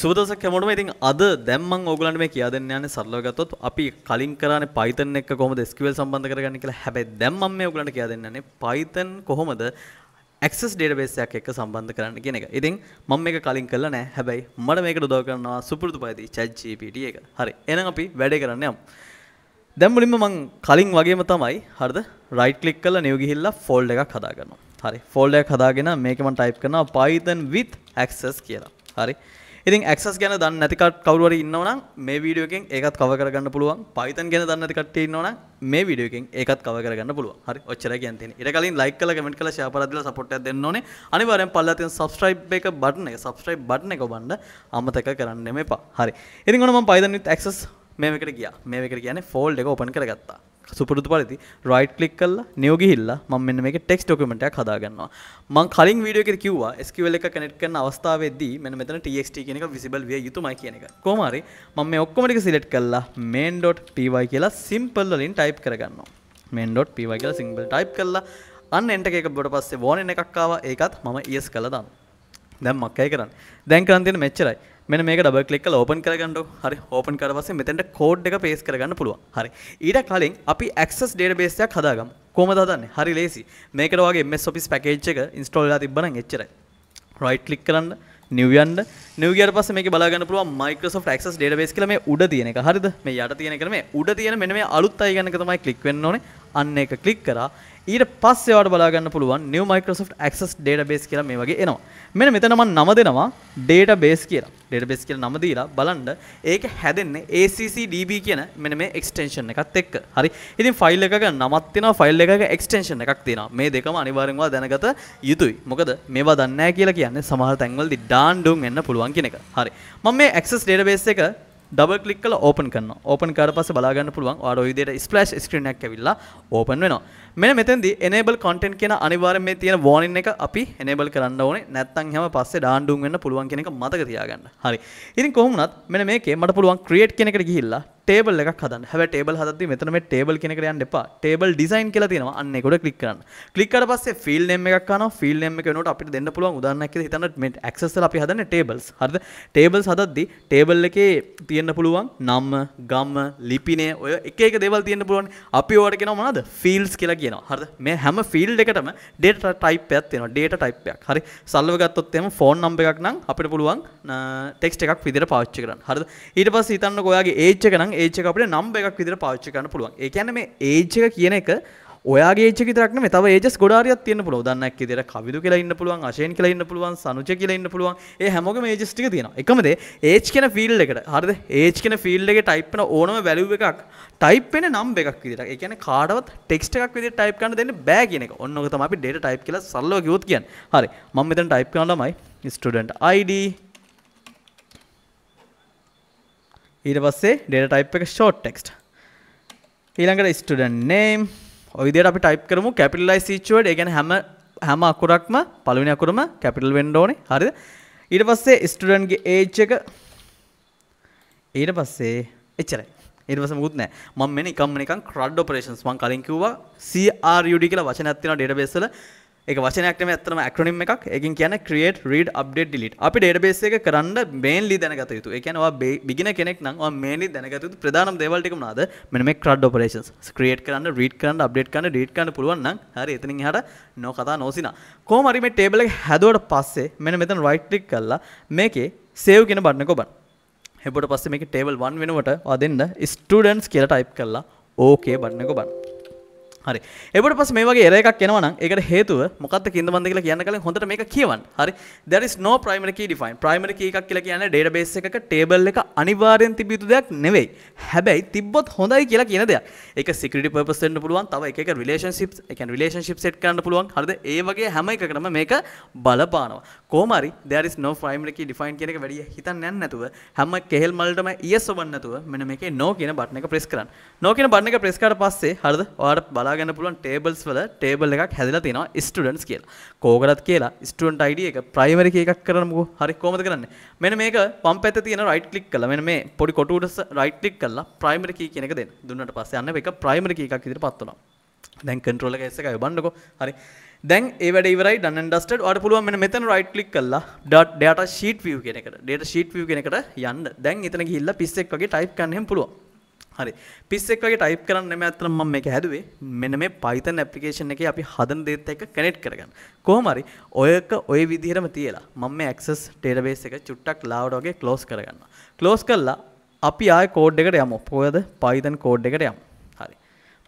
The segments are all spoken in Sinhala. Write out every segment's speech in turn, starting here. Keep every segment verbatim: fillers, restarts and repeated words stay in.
සුබදවසක් හැමෝටම. ඉතින් අද දැන් මම ඕගලන්ට මේ කියා දෙන්න යන්නේ සරලව ගත්තොත් අපි කලින් කරානේ Python එක කොහොමද S Q L සම්බන්ධ කරගන්නේ කියලා. හැබැයි දැන් මම මේ ඕගලන්ට කියා දෙන්න යන්නේ Python කොහොමද Access database එකක් එක්ක සම්බන්ධ කරන්න කියන එක. ඉතින් මම මේක කලින් කළා නෑ. හැබැයි මට මේකට උදව් කරනවා සුපුරුදු පරිදි ChatGPT එක. හරි. එහෙනම් අපි වැඩේ කරන්න යමු. දැන් මුලින්ම මම කලින් වගේම තමයි හරිද right click කරලා new ගිහිල්ලා folder එකක් හදා ගන්නවා. හරි. folder එකක් හදාගෙන මේක මම type කරනවා Python with access කියලා. හරි. ඉතින් access ගැන දන්නේ නැති කවුරු හරි ඉන්නවනම් මේ වීඩියෝ එකෙන් ඒකත් cover කරගන්න පුළුවන්. Python ගැන දන්නේ නැති කට්ටිය ඉන්නවනම් මේ වීඩියෝ එකෙන් ඒකත් cover කරගන්න පුළුවන්. හරි. ඔච්චරයි කියන්න තියෙන්නේ. ඊට කලින් like කරලා comment කරලා share කරලා දීලා support එකක් දෙන්න ඕනේ. අනිවාර්යෙන් පල්ලා තියෙන subscribe එක button එක subscribe button එක ඔබන්න අමතක කරන්න එපා. හරි. ඉතින් ඔන්න මම Python with access මේ මේකට ගියා. මේ මේකට කියන්නේ fold එක open කරගත්තා. සුපුරුදු පරිදි right click කරලා new ගිහිල්ලා මම මෙන්න මේකේ text document එකක් හදා ගන්නවා. මම කලින් වීඩියෝ එකේ කිව්වා S Q L එක connect කරන අවස්ථාවේදී මෙන්න මෙතන txt කියන එක visible විය යුතුමයි කියන එක. කොහොම හරි මම මේ ඔක්කොම ටික select කරලා main.py කියලා simple වලින් type කරගන්නවා. main.py කියලා simple type කරලා අන්න enter එක ගිහුවට පස්සේ warning එකක් ආවා. ඒකත් මම yes කළා දාන්න. දැන් මම කයි කරන්නේ. දැන් කරන් තියෙන මෙච්චරයි. මෙන්න මේක ඩබල් ක්ලික් කරලා ඕපන් කරගන්නකො. හරි. ඕපන් කරලා පස්සේ මෙතෙන්ට කෝඩ් එක paste කරගන්න පුළුවන්. හරි. ඊට කලින් අපි access database එකක් හදාගමු. කොහොමද හදන්නේ? හරි ලේසි. මේකට වගේ M S Office package එක install වෙලා තිබ්බනම් එච්චරයි. right click කරන්න, new යන්න. new ගියාට පස්සේ මේකේ බලා ගන්න පුළුවන් Microsoft Access database කියලා මේ උඩ තියෙන එක. හරිද? මේ යට තියෙන එක නෙමෙයි. උඩ තියෙන මෙන්න මේ අලුත් අය ගන්න එක තමයි click වෙන්න ඕනේ. අන්න ඒක click කරා. ඊට පස්සේ ඔයාලට බලා ගන්න පුළුවන් new Microsoft Access database කියලා මේ වගේ එනවා. මෙන්න මෙතන මම නම දෙනවා database කියලා. database කියලා නම දීලා බලන්න ඒක හැදෙන්නේ A C C D B කියන මෙන්න මේ extension එකත් එක්ක. හරි. ඉතින් file එකක නමක් තියෙනවා, file එකක extension එකක් තියෙනවා. මේ දෙකම අනිවාර්යෙන්ම දැනගත යුතුයි. මොකද මේවා දන්නේ නැහැ කියලා කියන්නේ සමහර තැන්වලදී ඩාන්ඩුම් වෙන්න පුළුවන් කියන එක. හරි. මම මේ access database එක double click කරලා open කරනවා. open කරලා පස්සේ බලා ගන්න පුළුවන් ඔයාලා ওই විදිහට splash screen එකක් ඇවිල්ලා open වෙනවා. මෙන්න මෙතෙන්දී enable content කියන අනිවාර්යෙන් මේ තියෙන warning එක අපි enable කරන්න ඕනේ. නැත්නම් හැම පස්සේ ඩාන්ඩුම් වෙන්න පුළුවන් කියන එක මතක තියාගන්න. හරි. ඉතින් කොහොම වුණත් මෙන්න මේකේ මට පුළුවන් create කියන එකට ගිහිල්ලා table එකක් හදන්න. හැබැයි table හදද්දී මෙතන මේ table කියන එකට යන්න එපා. table design කියලා තියෙනවා. අන්න ඒක උඩ click කරන්න. click කරලා පස්සේ field name එකක් ගන්නවා. field name එක වෙනකොට අපිට දෙන්න පුළුවන් උදාහරණයක් කියලා හිතන්න මේ access වල අපි හදන්නේ tables. හරිද? tables හදද්දී table එකේ තියෙන්න පුළුවන් නම, ගම, ලිපිනය ඔය එක එක දේවල් තියෙන්න පුළුවන්. අපි ඔයාලට කියනවා මොනවද? fields කියලා කියනවා. හරිද? මේ හැම field එකටම data type එකක් තියෙනවා. data type එකක්. හරි. සල්ලව ගත්තොත් එහෙම phone number එකක් නම් අපිට පුළුවන් text එකක් විදිහට පාවිච්චි කරන්න. හරිද? ඊට පස්සේ හිතන්නකෝ ඔයාගේ age එක නම් age එක අපිට number එකක් විදිහට පාවිච්චි කරන්න පුළුවන්. ඒ කියන්නේ මේ age එක කියන එක ඔයාගේ age එක විතරක් නෙමෙයි තව ages ගොඩාරියක් තියෙන්න පුළුවන්. උදාහරණයක් විදිහට කවිදු කියලා ඉන්න පුළුවන්, අශේන් කියලා ඉන්න පුළුවන්, සනුජ කියලා ඉන්න පුළුවන්. ඒ හැමෝගෙම ages ටික තියෙනවා. එකම දේ age කියන field එකට. හරිද? age කියන field එකේ type වෙන ඕනම value එකක් type වෙන number එකක් විදිහට. ඒ කියන්නේ කාටවත් text එකක් විදිහට type කරන්න දෙන්න බෑ කියන එක. ඔන්න ඔක තමයි අපි data type කියලා සරලව කිව්වොත් කියන්නේ. හරි. මම මෙතන type කරන ළමයි student I D ඊට පස්සේ data type එක short text. ඊළඟට student name ඔය විදිහට අපි type කරමු capitalize each word. ඒ කියන්නේ හැම හැම අකුරක්ම පළවෙනි අකුරම capital වෙන්න ඕනේ. හරිද? ඊට පස්සේ student ගේ age එක ඊට පස්සේ එච්චරයි. ඊට පස්සේ මොකුත් නැහැ. මම මෙන්න නිකම්ම නිකන් CRUD operations මම කලින් කිව්වා C R U D කියලා වචනයක් තියෙනවා database වල. ඒක වචනයක් නෙමෙයි ඇත්තටම acronym එකක්. ඒකෙන් කියන්නේ create, read, update, delete. අපි database එක කරන්න mainly දැනගත යුතු. ඒ කියන්නේ ඔයා beginner කෙනෙක් නම් ඔයා mainly දැනගත යුතු ප්‍රධානම දේවල් ටික මොනවාද? මෙන්න මේ CRUD operations. create කරන්න, read කරන්න, update කරන්න, delete කරන්න පුළුවන් නම් හරි එතනින් එහාට no කතා නොසිනා. කොහොම හරි මේ table එක හැදුවට පස්සේ මෙන්න මෙතන right click කරලා මේකේ save කියන බටන් එක ඔබන්න. හැබුවට පස්සේ මේකේ table one වෙනකොට ඔයා දෙන්න students කියලා type කරලා okay බටන් එක ඔබන්න. හරි. ඒකට පස්සේ මේ වගේ error එකක් එනවා නම් ඒකට හේතුව මොකක්ද කියන්න බන්ද කියලා කියන්න කලින් හොඳට මේක කියවන්න. හරි. there is no primary key defined. primary key එකක් කියලා කියන්නේ database එකක table එක අනිවාර්යෙන් තිබිය යුතු දෙයක් නෙවෙයි. හැබැයි තිබ්බොත් හොඳයි කියලා කියන දෙයක්. ඒක security purpose වෙන්න පුළුවන්. තව එක එක relationships, ඒ කියන්නේ relationship set කරන්න පුළුවන්. හරිද? ඒ වගේ හැම එකකටම මේක බලපානවා. කොහොම හරි there is no primary key defined කියන එක වැඩි හිතන්න යන්න නැතුව හැම කෙහෙල් මල්ලටම yes ඔබන්න නැතුව මෙන්න මේකේ no කියන බටන් එක press කරන්න. no කියන බටන් එක press කරාට පස්සේ හරිද? ඔයාලට බලා ගන්න පුළුවන් tables වල table එකක් හැදලා තියෙනවා students කියලා. කෝකටත් කියලා student id එක primary key එකක් කරනමුකෝ. හරි කොහොමද කරන්නේ? මෙන්න මේක වම් පැත්තේ තියෙන right click කළා. මෙන්න මේ පොඩි කොටුවට right click කළා primary key කියන එක දෙන්න. දුන්නාට පස්සේ අන්න මේක primary key එකක් විදිහට පත් වෙනවා. දැන් control එක S එකයි ඔබන්නකෝ. හරි. Then evade evade done and dusted. Or pulluwa mena meten right click kalla. Dot data sheet view kene kara. Data sheet view kene kara yanda. Then itana gihilla pisek wage type karanne pulluwa. හරි පිස්සෙක් වගේ type කරන්න නෙමෙයි අතන මම මේක හැදුවේ මෙන්න මේ Python application එකේ අපි හදන දේත් එක්ක connect කරගන්න. කොහොම හරි ඔයක ඔය විදිහටම තියලා මම මේ access database එක චුට්ටක් ලාවට වගේ close කරගන්නවා. close කරලා අපි ආයේ code එකට යමු. කොහෙද Python code එකට යමු. හරි.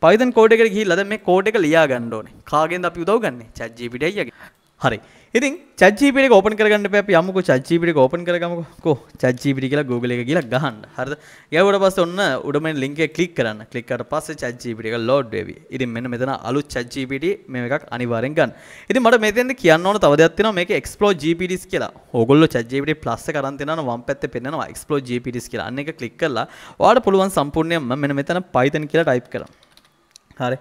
Python code එකට ගිහිල්ලා දැන් මේ code එක ලියා ගන්න ඕනේ. කාගෙන්ද අපි උදව් ගන්නෙ? ChatGPT අයියාගෙන්. හරි. ඉතින් ChatGPT එක open කරගන්න එපා. අපි යමුකෝ ChatGPT එක open කරගමුකෝ. කො ChatGPT කියලා Google එක ගිහලා ගහන්න. හරිද? ගියාට පස්සේ ඔන්න උඩම link එක click කරන්න. click කරාට පස්සේ ChatGPT එක load වෙවි. ඉතින් මෙන්න මෙතන අලුත් ChatGPT මේ එකක් අනිවාර්යෙන් ගන්න. ඉතින් මට මෙතෙන්ද කියන්න ඕන තව දෙයක් තියෙනවා. මේක explore GPTs කියලා. ඕගොල්ලෝ ChatGPT plus එක අරන් තියනවා නම් වම් පැත්තේ පෙන්නනවා explore GPTs කියලා. අන්න එක click කරලා ඔයාලට පුළුවන් සම්පූර්ණයෙන්ම මෙන්න මෙතන Python කියලා type කරන්න. හරි.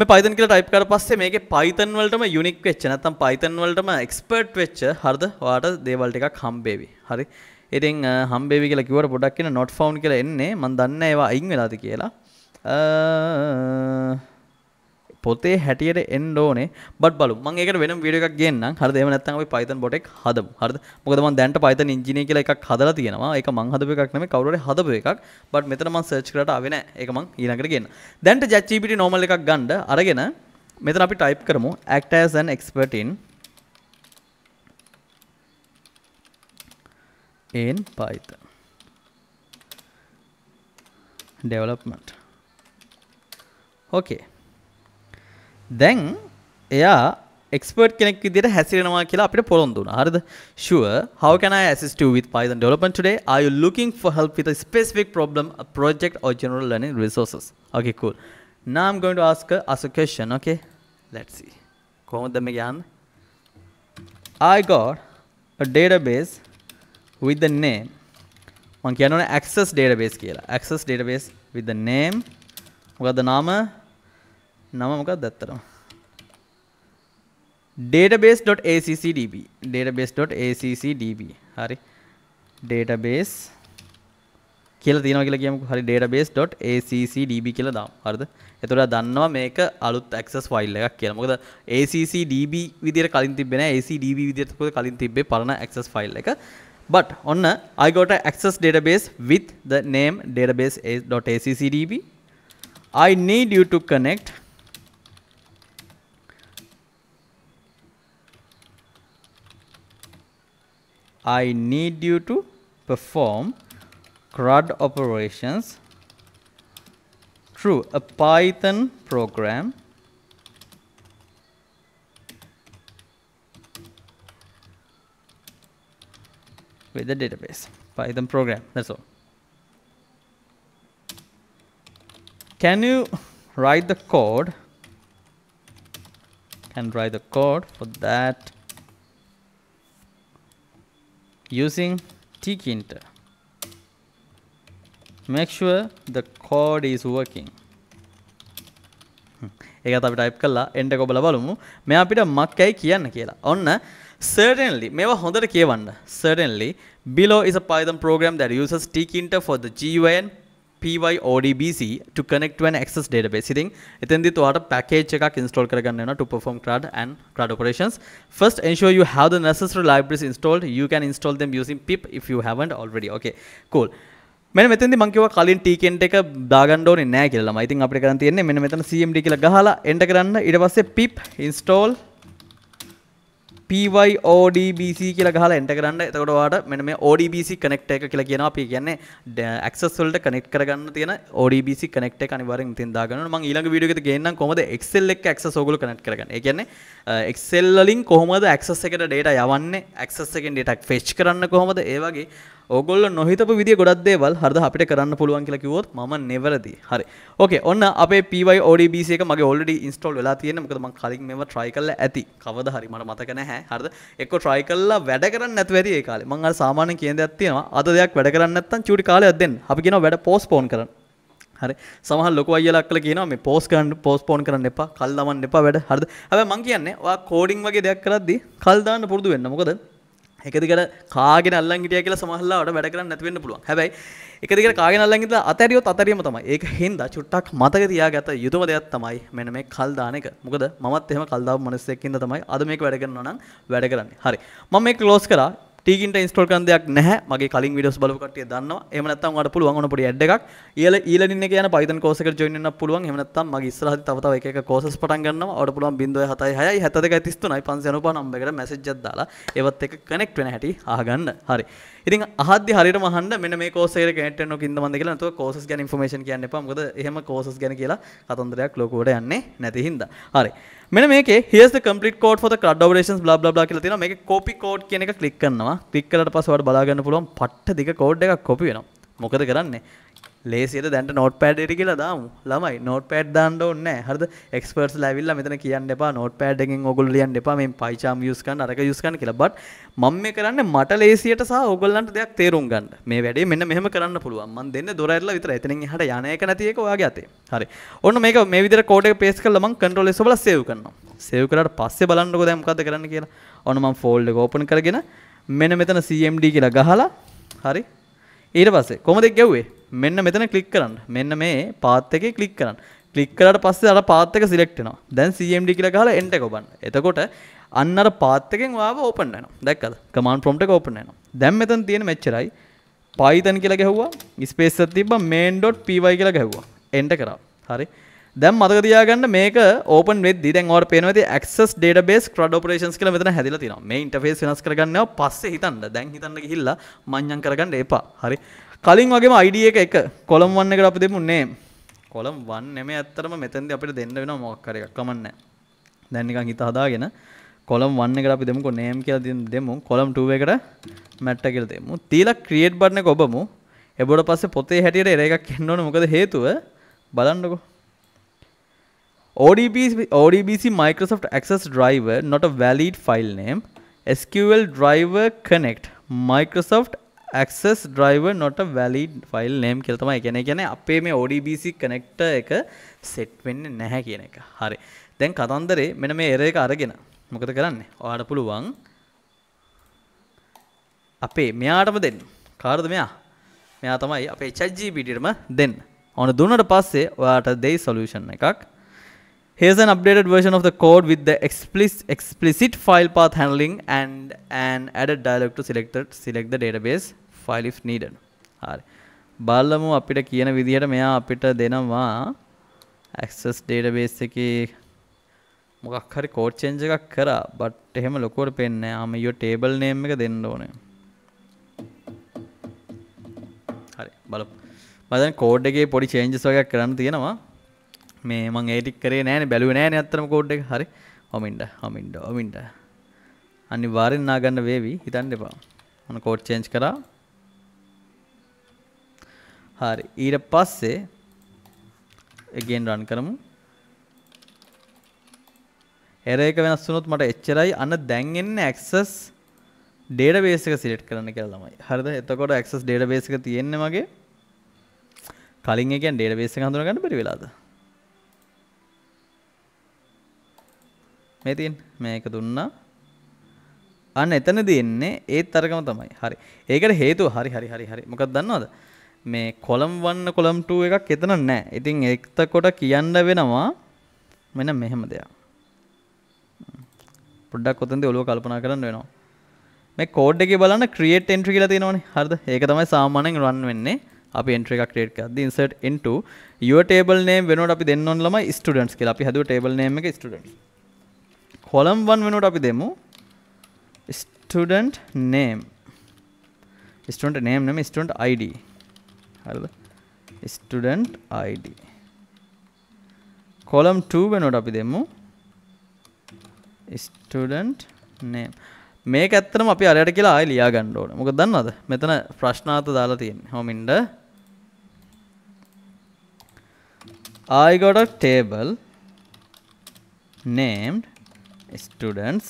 मैं Python के लिए टाइप कर पास से मैं के Python वर्ल्ड में यूनिक वेच्चे ना तम Python वर्ल्ड में एक्सपर्ट वेच्चे हर द वाटा देवाल्टे का हम बेबी हरे इरिंग हम बेबी के लिए क्यों वाला प्रोडक्ट की ना not found के लिए इन्ने मंदन्ने ये वाइंग में लाते किया ला पोते हैटिये रे इन लोगों ने बट बालू मंगे कर वेनम वीडियो का गेन ना हर देवन अत्तंग भाई पाइथन बोटे एक हदम हर मुकदमा देंट पाइथन इंजीनियर के लिए एक खादला थी ना वहाँ एक मंग हदबे का नमे काउडरे हदबे का बट मेतना मां सर्च करा टा आवे ना एक मंग ये ना कर गेन देंट ChatGPT नॉर्मल का गंड अरे ना मेतना आप टाइप करमो act as an expert in in Python development okay Then, yeah, expert කෙනෙක් විදියට හැසිරෙනවා කියලා අපිට පොරොන්දු වුණා. හරිද? Sure. How can I assist you with Python development today? Are you looking for help with a specific problem, a project, or general learning resources? Okay, cool. Now I'm going to ask her ask a question. Okay, let's see. කොහොමද මේ යන්නේ? I got a database with the name. මං කියනවනේ Access database කියලා. Access database with the name. මොකද්ද නාම? नाम मुका दत्तरम database dot ACC DB database dot ACC DB हरी डेटाबेस කියලා තියෙනවා කියලා කියමුකෝ හරි database.accdb කියලා දාමු හරිද එතකොට දන්නවා මේක අලුත් access file එකක් කියලා මොකද accdb විදියට කලින් තිබ්බේ නැහැ accdb විදියට කලින් තිබ්බේ පරණ access file එක but ඔන්න I got an access database with the name database.accdb I need you to connect I need you to perform CRUD operations through a Python program with the database. Python program, that's all. Can you write the code? Can write the code for that? Using tkinter. Make sure the code is working. एक आता भी टाइप करला एंटर को बला बालूमु मैं आप इटा मक क्या ही किया न किया ला और ना certainly मैं वह होंदर किया बंदा certainly below is a Python program that uses tkinter for the G U I and P Y O D B C to connect to an access database. I think then the toata package එකක් install කරගන්න වෙනවා to perform CRUD and CRUD operations. First, ensure you have the necessary libraries installed. You can install them using pip if you haven't already. Okay, cool. මෙන්න මෙතෙන්දී මම කියවා කලින් tkinter එක දාගන්න ඕනේ නැහැ කියලා. I think අපිට කරන් තියෙන්නේ මෙන්න මෙතන cmd කියලා ගහලා enter කරන්න. ඊට පස්සේ pip install P Y O D B C කියලා ගහලා enter කරන්න. එතකොට ඔයාලට මෙන්න මේ O D B C connect එක කියලා කියනවා. අපි කියන්නේ access වලට connect කරගන්න තියෙන O D B C connect එක අනිවාර්යෙන් මෙතෙන් දාගන්න ඕනේ. මම ඊළඟ වීඩියෝ එකෙත් ගේන්නම් කොහොමද Excel එක්ක access ඕගොල්ලෝ connect කරගන්නේ. ඒ කියන්නේ Excel වලින් කොහොමද access එකට data යවන්නේ? access එකෙන් data fetch කරන්න කොහොමද? ඒ වගේ ඕගොල්ලෝ නොහිතපු විදිය ගොඩක් දේවල් හරිද අපිට කරන්න පුළුවන් කියලා කිව්වොත් මම නෙවරදී. හරි. ඕකේ. ඔන්න අපේ P Y O D B C එක මගේ already install වෙලා තියෙනවා. මොකද මම කලින් මේවා try කරලා ඇති. කවදා හරි මට මතක නැහැ. හරිද එක්ක try කරලා වැඩ කරන්නේ නැතුව ඇති ඒ කාලේ මම අර සාමාන්‍ය කියන දෙයක් තියෙනවා අද දෙයක් වැඩ කරන්නේ නැත්නම් චූටි කාලයක් දෙන්න අපි කියනවා වැඩ postpone කරන්න හරි සමහර ලොකු අයියලා අක්කලා කියනවා මේ post කරන්න postpone කරන්න එපා කල් දමන්න එපා වැඩ හරිද හැබැයි මම කියන්නේ ඔයා coding වගේ දෙයක් කරද්දී කල් දාන්න පුරුදු වෙන්න මොකද එකදිගට කාගෙන අල්ලන් හිටියා කියලා සමහරවල් වලට වැඩ කරන්න නැති වෙන්න පුළුවන්. හැබැයි එකදිගට කාගෙන අල්ලන් ඉඳලා අතහැරියොත් අතහැරියම තමයි. ඒක හින්දා චුට්ටක් මතක තියාගත යුතුම දෙයක් තමයි මෙන්න මේ කල් දාන එක. මොකද මමත් එහෙම කල් දාපු මිනිස්සෙක් ඉඳලා තමයි අද මේක වැඩ කරනවා නම් වැඩ කරන්නේ. හරි. මම මේක ක්ලෝස් කරා. tkinter install කරන දෙයක් නැහැ. මගේ කලින් videos බලපු කට්ටිය දන්නවා. එහෙම නැත්නම් ඔයාලට පුළුවන් ඔන්න පොඩි ad එකක්. ඊළ ඊළඟින් එක යන Python course එකට join වෙන්න පුළුවන්. එහෙම නැත්නම් මගේ ඉස්සරහදී තව තව එක එක courses පටන් ගන්නවා. ඔයාලට පුළුවන් zero seven six six seven two three three five nine number එකට message එකක් දාලා ඒවත් එක්ක connect වෙන හැටි අහගන්න. හරි. ඉතින් අහද්දි හරියටම අහන්න මෙන්න මේ course එකට connect වෙන්න ඕකින්ද මන්ද කියලා. නැතුව courses ගැන information කියන්න එපා. මොකද එහෙම courses ගැන කියලා කතන්දරයක් ලෝකෙට යන්නේ නැති හින්දා. හරි. මෙන්න මේකේ here's the complete code for the crud operations blah blah blah කියලා තියෙනවා. මේකේ copy code කියන එක click කරනවා. click කරලා ඊට පස්සේ ඔයාලට බලා ගන්න පුළුවන් පට්ට දිග code එකක් copy වෙනවා. මොකද කරන්නේ? ලේසියද දැන්ට notepad එකට කියලා දාමු. ළමයි notepad දාන්න ඕනේ නැහැ. හරිද? experts ලා ඇවිල්ලා මෙතන කියන්න එපා notepad එකෙන් ඕගොල්ලෝ ලියන්න එපා මේ PyCharm use කරන්න අරක use කරන්න කියලා. but මම මේ කරන්නේ මට ලේසියට සහ ඕගොල්ලන්ට දෙයක් තේරුම් ගන්න. මේ වැඩේ මෙන්න මෙහෙම කරන්න පුළුවන්. මම දෙන්නේ දොර ඇරලා විතරයි. එතනින් එහාට යන එක නැති එක ඔයාගේ අතේ. හරි. ඔන්න මේක මේ විදිහට code එක paste කරලා මම control S ඔබලා save කරනවා. save කරාට පස්සේ බලන්නකෝ දැන් මොකද්ද කරන්න කියලා. ඔන්න මම folder එක open කරගෙන මෙන්න මෙතන cmd කියලා ගහලා හරි. ඊට පස්සේ කොහොමද ඒක ගැව්වේ? මෙන්න මෙතන click කරන්න. මෙන්න මේ path එකේ click කරන්න. click කරාට පස්සේ අර path එක select වෙනවා. දැන් cmd කියලා ගහලා enter එක ඔබන්න. එතකොට අන්න අර path එකෙන් ඔයාව open වෙනවා. දැක්කද? command prompt එක open වෙනවා. දැන් මෙතන තියෙන මෙච්චරයි. python කියලා ගැහුවා. space එකක් තිබ්බා main.py කියලා ගැහුවා. enter කරා. හරි. දැන් මතක තියාගන්න මේක open වෙද්දී දැන් ඔයාලට පේනවා ඉතින් access database crud operations කියලා මෙතන හැදිලා තියෙනවා. මේ interface වෙනස් කරගන්නවා පස්සේ හිතන්න. දැන් හිතන්න ගිහිල්ලා මඤ්ඤම් කරගන්න එපා. හරි. කලින් වගේම id එක එක column one එකට අපි දෙමු name. column one නෙමෙයි ඇත්තටම මෙතෙන්දී අපිට දෙන්න වෙනවා මොකක් හරි එකක්. කමක් නැහැ. දැන් නිකන් හිත හදාගෙන column one එකට අපි දෙමුකෝ name කියලා දෙමු. column two එකට matter කියලා දෙමු. තීලා create button එක ඔබමු. එබොඩ පස්සේ පොතේ හැටියට error එකක් එන්න ඕන මොකද හේතුව බලන්නකෝ. O D B C, O D B C Microsoft Access driver, not a valid file name. S Q L driver connect. Microsoft Access driver, not a valid file name. කියලා තමයි කියන්නේ. කියන්නේ අපේ මේ O D B C connector එක set වෙන්නේ නැහැ කියන එක. හරි. දැන් කතන්දරේ මෙන්න මේ error එක අරගෙන මොකද කරන්නේ? ඔයාලට පුළුවන් අපේ මෙයාටම දෙන්න. කාටද මෙයා? මෙයා තමයි අපේ ChatGPT එකටම දෙන්න. ඕන දුන්නට පස්සේ ඔයාට දෙයි solution එකක්. Here's an updated version of the code with the explicit, explicit file path handling and an added dialog to select the, select the database file if needed. හරි. බලමු අපිට කියන විදිහට මෙයා අපිට දෙනවා access database එකේ මොකක් හරි code change එකක් කරා. but එහෙම ලොකුවට පේන්නේ නැහැ. ආ මේ table name එක දෙන්න ඕනේ. හරි. බලමු. මම දැන් code එකේ පොඩි changes වගේක් කරන්න තියෙනවා. මේ මම edit කරේ නැහැ නේ බැලුවේ නැහැ නේ අත්‍තරම code එක. හරි. ඔමින්ඩ ඔමින්ඩ ඔමින්ඩ අනිවාර්යෙන් නා ගන්න වේවි හිතන්න එපා. මම code change කරා. හරි. ඊට පස්සේ again run කරමු. error එක වෙනස් වුණොත් මට එච්චරයි. අන්න දැන් එන්නේ access database එක select කරන්න කියලා ළමයි. හරිද? එතකොට access database එක තියෙන්නේ මගේ කලින් ඒ කියන්නේ database එක හඳුනා ගන්න බැරි වෙලාද? මේ තියෙන මේක දුන්නා. අන්න එතනදී එන්නේ ඒ තරගම තමයි. හරි. ඒකට හේතුව හරි හරි හරි හරි. මොකක්ද දන්නවද? මේ column one column two එකක් එතන නැහැ. ඉතින් එතකොට කියන්න වෙනවා මෙන්න මෙහෙම දෙයක්. පොඩ්ඩක් ඔතනදී ඔලුව කල්පනා කරන්න වෙනවා. මේ code එකේ බලන්න create entry කියලා තියෙනවනේ. හරිද? ඒක තමයි සාමාන්‍යයෙන් run වෙන්නේ. අපි entry එකක් create කරද්දී insert into your table name වෙනකොට අපි දෙන්න ඕන ළමයි students කියලා. අපි හදුව table name එක students. column one වෙනුවට අපි දෙමු student name. student name නෙමෙයි student id. හරිද? student id. column two වෙනුවට අපි දෙමු student name. මේක ඇත්තටම අපි අරයට කියලා ආයෙ ලියා ගන්න ඕනේ. මොකද දන්නවද? මෙතන ප්‍රශ්නාර්ථ දාලා තියෙන්නේ. හොමින්ද I got a table named students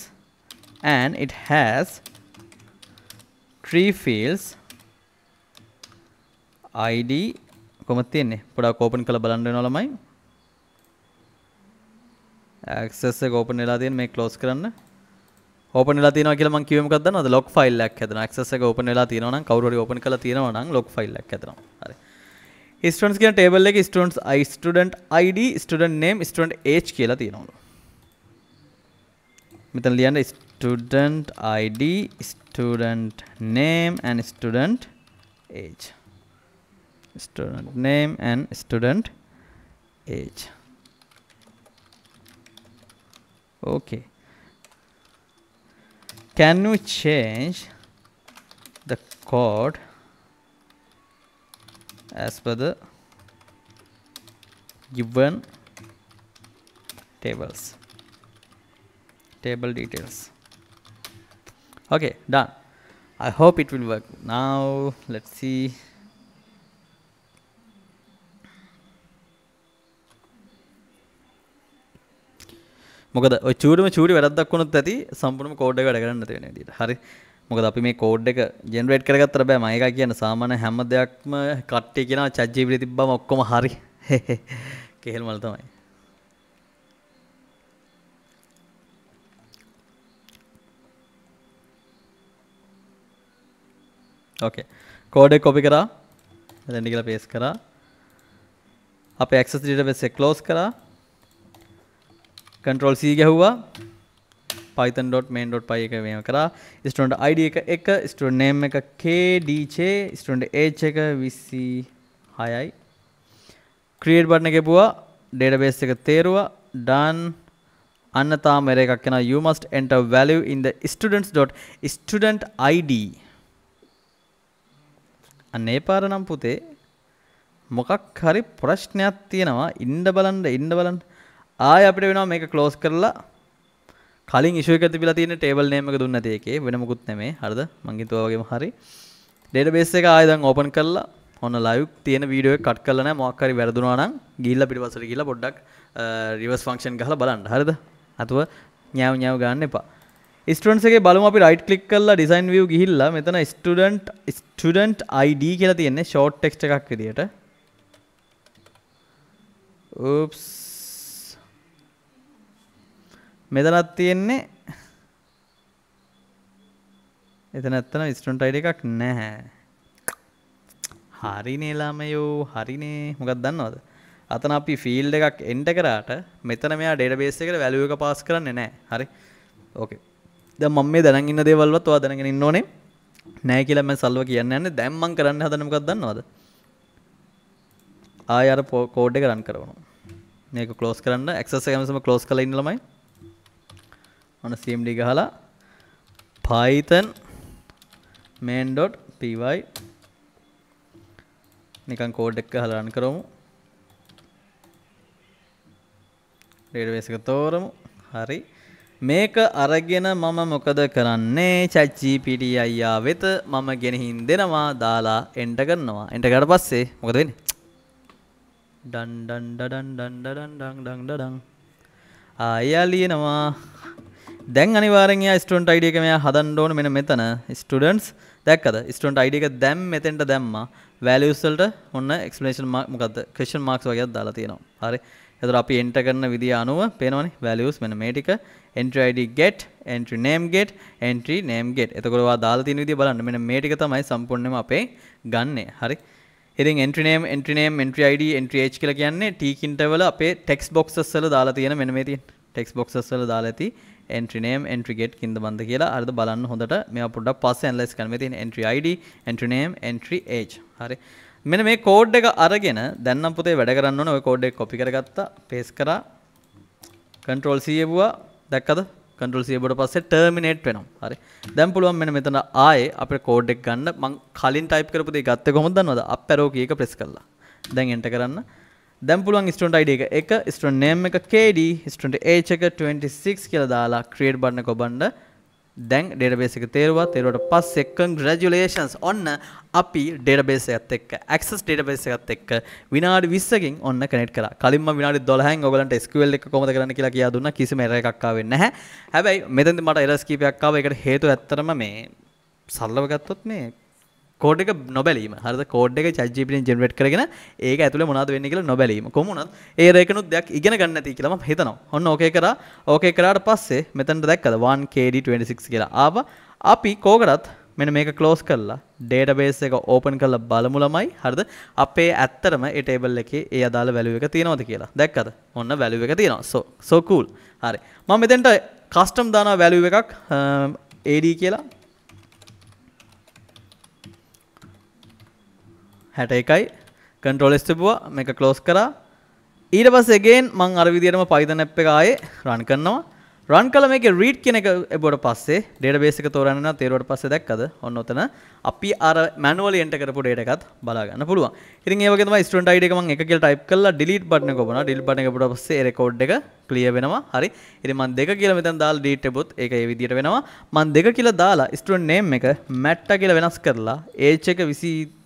and it has three fields id කොහොමද තියෙන්නේ පොඩක් ඕපන් කරලා බලන්න වෙනවා ළමයි access එක ඕපන් වෙලා තියෙන මේක ක්ලෝස් කරන්න open වෙලා තියෙනවා කියලා මම කිව්වෙ මොකක්ද දන්නවද? log file එකක් හදනවා. Access එක open වෙලා තියෙනවා නම් කවුරු හරි open කරලා තියෙනවා නම් log file එකක් හදනවා. හරි. Students කියන table එකේ students I student id student name student age කියලා තියෙනවලු. මෙතන ලියන්න student id student name and student age. Student name and student age. Okay. Can you change the code as per the given tables, table details? Okay, done. I hope it will work. Now let's see. මොකද ඔය චූරිම චූරි වැරද්දක් වුණොත් ඇති සම්පූර්ණම කෝඩ් එක වැඩ කරන්නේ නැති වෙන විදියට. හරි. මොකද අපි මේ කෝඩ් එක ජෙනරේට් කරගත්තට බෑ. මම ඒකයි කියන්නේ සාමාන්‍ය හැම දෙයක්ම කට්ටිය කියනවා ChatGPT තිබ්බම ඔක්කොම හරි. කෙහෙල් මල තමයි. ඕකේ. කෝඩ් එක කොපි කරා. මෙතන කියලා paste කරා. අපේ access database එක close කරා. Control C ගැහුවා python.main.py එක මෙහෙම කරා student id එක එක student name එක k dj student age එක twenty-six යි create button එක ගෙපුවා database එක තේරුවා done අන්න තාම error එකක් එනවා you must enter value in the students.student id අනේ පාර නම් පුතේ මොකක් හරි ප්‍රශ්නයක් තියෙනවා ඉන්න බලන්න ඉන්න බලන්න ආය අපිට වෙනවා මේක ක්ලෝස් කරලා කලින් ඉෂුව එක තිබිලා තියෙන ටේබල් නේම් එක දුන්න නැති එකේ වෙන මොකුත් නැමේ හරිද මං හිතුවා වගේම හරි ඩේටාබේස් එක ආය දැන් ඕපන් කරලා ඔන්න ලයිව් තියෙන වීඩියෝ එක කට් කරලා නැහැ මොකක් හරි වැරදුනා නම් ගිහිල්ලා පිටිපස්සට ගිහිල්ලා පොඩ්ඩක් රිවර්ස් ෆන්ක්ෂන් ගහලා බලන්න හරිද අතව ඥාව ඥාව ගන්න එපා ස්ටුඩන්ට්ස් එකේ බලමු අපි රයිට් ක්ලික් කරලා ඩිසයින් view ගිහිල්ලා මෙතන ස්ටුඩන්ට් ස්ටුඩන්ට් id කියලා තියෙන්නේ ෂෝට් ටෙක්ස්ට් එකක් විදියට oops මෙතනක් තියෙන්නේ එතන නැත්තම් student id එකක් නැහැ. හරිනේ ළමයෝ හරිනේ මොකක්ද දන්නවද? අතන අපි field එකක් enter කරාට මෙතන මෙයා database එකට value එක pass කරන්නේ නැහැ. හරි. Okay. දැන් මම මේ දැනන් ඉන්න දේවල්වත් ඔයා දැනගෙන ඉන්න ඕනේ. නැහැ කියලා මම සල්ව කියන්නේ නැහැ. දැන් මම කරන්න හදන්නේ මොකක්ද දන්නවද? ආයෙ අර code එක run කරනවා. මේක close කරන්න access එක හැමසම close කරලා ඉන්න ළමයි. ඔන්න cmd ගහලා python main.py නිකන් කෝඩ් එක ගහලා run කරමු database එක තෝරමු හරි මේක අරගෙන මම මොකද කරන්නේ ChatGPT අයියා වෙත මම ගෙනihin දෙනවා දාලා enter කරනවා enter කරලා පස්සේ මොකද වෙන්නේ ඩන් ඩන් ඩඩන් ඩන් ඩඩන් ඩන් ඩන් ඩඩන් අයියා ලියනවා දැන් අනිවාර්යෙන් යා ස්ටුඩන්ට් id එක මෙයා හදන්න ඕන මෙන්න මෙතන ස්ටුඩන්ට්ස් දැක්කද ස්ටුඩන්ට් id එක දැන් මෙතෙන්ට දැම්මා values වලට ඔන්න exclamation mark මොකද්ද question marks වගේක් දාලා තියෙනවා හරි එතකොට අපි enter කරන විදිය අනුව පේනවනේ values මෙන්න මේ ටික entry id get entry name get entry name get එතකොට ඔයා දාලා තියෙන විදිය බලන්න මෙන්න මේ ටික තමයි සම්පූර්ණයෙන්ම අපේ ගන්නෙ හරි ඉතින් entry name entry name entry id entry age කියලා කියන්නේ tkinter වල අපේ text boxes වල දාලා තියෙන මෙන්න මේ තියෙන text boxes වල දාලා ඇති entry name entry get කින්ද බන්ද කියලා අරද බලන්න හොඳට මේවා පොඩ්ඩක් පස්සේ ඇනලයිස් කරන්න. මේ තියෙන entry id entry name entry age. හරි. මෙන්න මේ කෝඩ් එක අරගෙන දැන් නම් පුතේ වැඩ කරන්න ඕනේ. ඔය කෝඩ් එක copy කරගත්තා, paste කරා. control c එවුවා. දැක්කද? control c එවුවට පස්සේ terminate වෙනවා. හරි. දැන් පුළුවන් මෙන්න මෙතන ආයේ අපේ කෝඩ් එක ගන්න. මම කලින් type කරපු දේ ගත්තේ කොහොමද දන්නවද? up arrow key එක press කරලා. දැන් enter කරන්න. දැන් පුළුවන් student id එක එක student name එක kd student age එක twenty-six කියලා දාලා create button එක ඔබන්න දැන් database එක තේරුවා තේරුවට පස්සේ congratulations ඔන්න අපි database එකත් එක්ක access database එකත් එක්ක විනාඩි විස්සකින් ඔන්න connect කරා. කලින් මම විනාඩි දොළහෙන් ඔයගලන්ට S Q L එක කොහොමද කරන්න කියලා කියා දුන්නා. කිසිම error එකක් ආවෙ නැහැ. හැබැයි මෙතෙන්ද මට errors කීපයක් ආවා. ඒකට හේතුව ඇත්තටම මේ සරලව ගත්තොත් මේ කෝඩ් එක නොබැලීම. හරිද? කෝඩ් එක ChatGPT න් ජෙනරේට් කරගෙන ඒක ඇතුලේ මොනවද වෙන්නේ කියලා නොබැලීම. කොහොම වුණත් ඒර එකනොත් දෙයක් ඉගෙන ගන්න නැති කියලා මම හිතනවා. ඔන්න ඕකේ කරා. ඕකේ කරාට පස්සේ මෙතනට දැක්කද one K D twenty-six කියලා ආවා. අපි කෝකටත් මෙන්න මේක ක්ලෝස් කරලා database එක open කරලා බලමු ළමයි. හරිද? අපේ ඇත්තටම ඒ table එකේ ඒ අදාළ value එක තියෙනවද කියලා. දැක්කද? ඔන්න value එක තියෙනවා. So so cool. හරි. මම මෙතනට custom දාන value එකක් ad කියලා හැට එකයි control S තිබුවා මේක close කරා ඊට පස්සේ again මම අර විදියටම python app එක ආයේ run කරනවා run කළා මේකේ read කියන එක එබුවට පස්සේ database එක තෝරන්න වෙනවා තේරුවට පස්සේ දැක්කද ඔන්න ඔතන අපි අර manually enter කරපු data එකත් බලා ගන්න පුළුවන් ඉතින් ඒ වගේ තමයි student id එක මම එක කියලා type කළා delete button එක ඔබනවා delete button එක ඔබට පස්සේ ඒ record එක clear වෙනවා හරි ඉතින් මම දෙක කියලා මෙතන දාලා delete තිබුත් ඒක ඒ විදියට වෙනවා මම දෙක කියලා දාලා student name එක matta කියලා වෙනස් කරලා age එක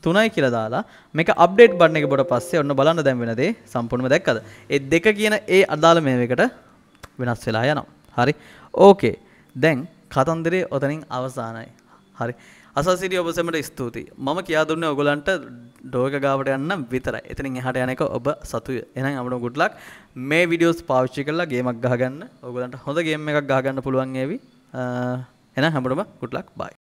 twenty-three කියලා දාලා මේක update button එක ඔබට පස්සේ ඔන්න බලන්න දැන් වෙන දේ සම්පූර්ණයෙන්ම දැක්කද ඒ දෙක කියන ඒ අදාළ මේවෙකට වෙනස් වෙලා යනවා හරි ඕකේ දැන් කතන්දරේ ඔතනින් අවසానයි හරි අසසිරිය ඔබ සැමට ස්තුතියි මම කියා දුන්නේ ඔයගලන්ට ඩෝ එක ගාවට යන්න විතරයි එතනින් එහාට යන එක ඔබ සතුය එහෙනම් අපිට good luck මේ වීඩියෝස් පාවිච්චි කරලා ගේමක් ගහගන්න ඔයගලන්ට හොඳ ගේම් එකක් ගහගන්න පුළුවන් ඒවි එහෙනම් හැමෝටම good luck bye